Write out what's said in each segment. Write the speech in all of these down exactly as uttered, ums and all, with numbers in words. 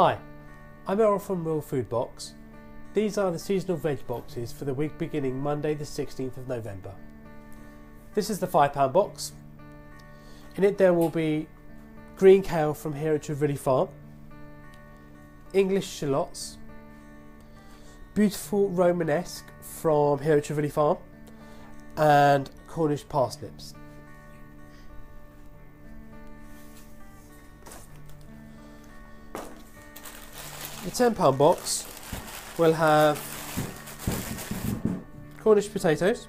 Hi, I'm Errol from Real Food Box. These are the seasonal veg boxes for the week beginning Monday the sixteenth of November. This is the five pound box. In it there will be green kale from here at Trevilley Farm, English shallots, beautiful Romanesco from here at Trevilley Farm, and Cornish parsnips. The ten pound box will have Cornish potatoes,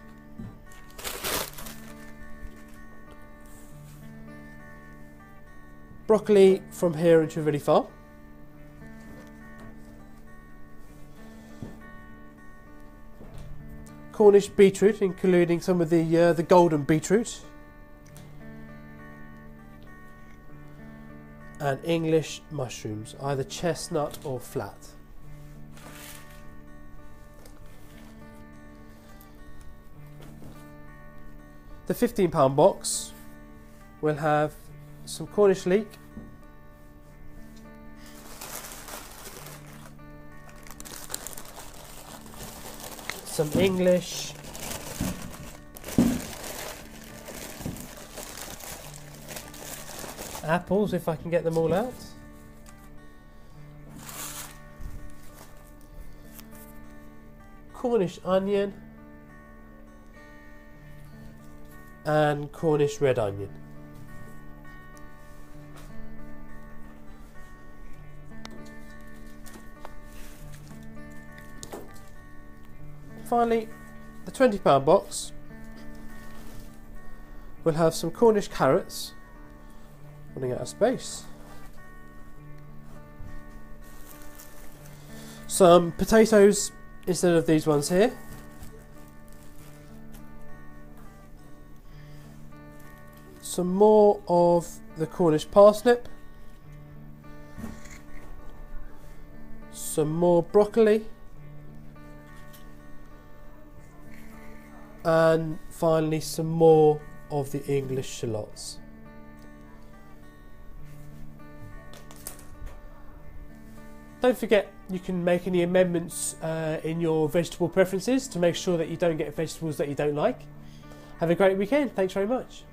broccoli from here in Trevilley Farm, Cornish beetroot including some of the, uh, the golden beetroot, and English mushrooms, either chestnut or flat. The fifteen pound box will have some Cornish leek, some English apples, if I can get them all out, Cornish onion, and Cornish red onion. Finally, the twenty pound box will have some Cornish carrots, running out of space, some potatoes instead of these ones here, some more of the Cornish parsnip, some more broccoli, and finally some more of the English shallots. Don't forget, you can make any amendments uh, in your vegetable preferences to make sure that you don't get vegetables that you don't like. Have a great weekend. Thanks very much.